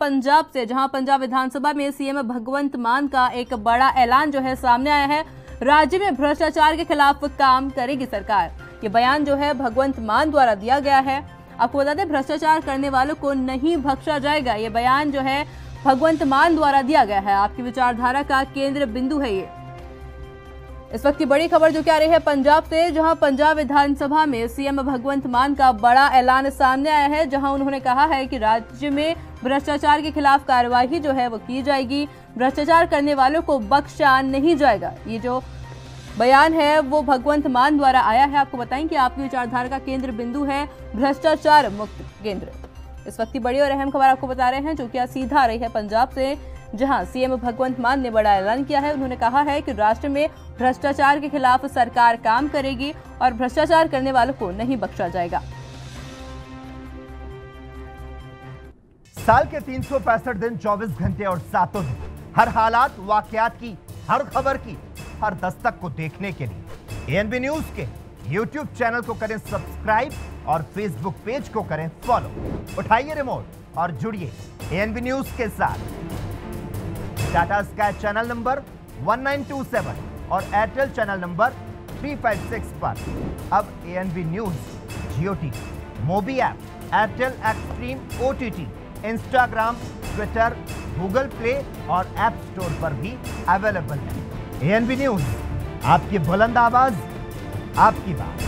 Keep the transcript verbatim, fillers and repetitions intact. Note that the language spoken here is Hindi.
पंजाब से, जहां पंजाब विधानसभा में सीएम भगवंत मान का एक बड़ा ऐलान जो है सामने आया है। राज्य में भ्रष्टाचार के खिलाफ काम करेगी सरकार, ये बयान जो है भगवंत मान द्वारा दिया गया है। आपको बता दें, भ्रष्टाचार करने वालों को नहीं बख्शा जाएगा, ये बयान जो है भगवंत मान द्वारा दिया गया है। आपकी विचारधारा का केंद्र बिंदु है ये। इस वक्त की बड़ी खबर जो क्या रही है पंजाब से, जहां पंजाब विधानसभा में सीएम भगवंत मान का बड़ा ऐलान सामने आया है, जहां उन्होंने कहा है कि राज्य में भ्रष्टाचार के खिलाफ कार्यवाही जो है वो की जाएगी, भ्रष्टाचार करने वालों को बख्शा नहीं जाएगा। ये जो बयान है वो भगवंत मान द्वारा आया है। आपको बताएं कि आपकी विचारधारा का केंद्र बिंदु है भ्रष्टाचार मुक्त केंद्र। इस वक्त की बड़ी और अहम खबर आपको बता रहे हैं जो क्या सीधा रही है पंजाब से, जहां सीएम भगवंत मान ने बड़ा ऐलान किया है। उन्होंने कहा है कि राष्ट्र में भ्रष्टाचार के खिलाफ सरकार काम करेगी और भ्रष्टाचार करने वालों को नहीं बख्शा जाएगा। साल के तीन सौ पैंसठ दिन, चौबीस घंटे और सातों दिन, हर हालात वाकयात की, हर खबर की, हर दस्तक को देखने के लिए एनबी न्यूज के यूट्यूब चैनल को करें सब्सक्राइब और फेसबुक पेज को करें फॉलो। उठाइए रिमोट और जुड़िए एनबी न्यूज के साथ। टाटा स्काई चैनल नंबर उन्नीस सौ सत्ताईस और एयरटेल चैनल नंबर तीन सौ छप्पन पर अब ANB news JioTV मोबी app, Airtel extreme OTT, Instagram, Twitter, Google Play और ऐप स्टोर पर भी अवेलेबल है। एएनबी न्यूज, आपकी बुलंद आवाज, आपकी बात।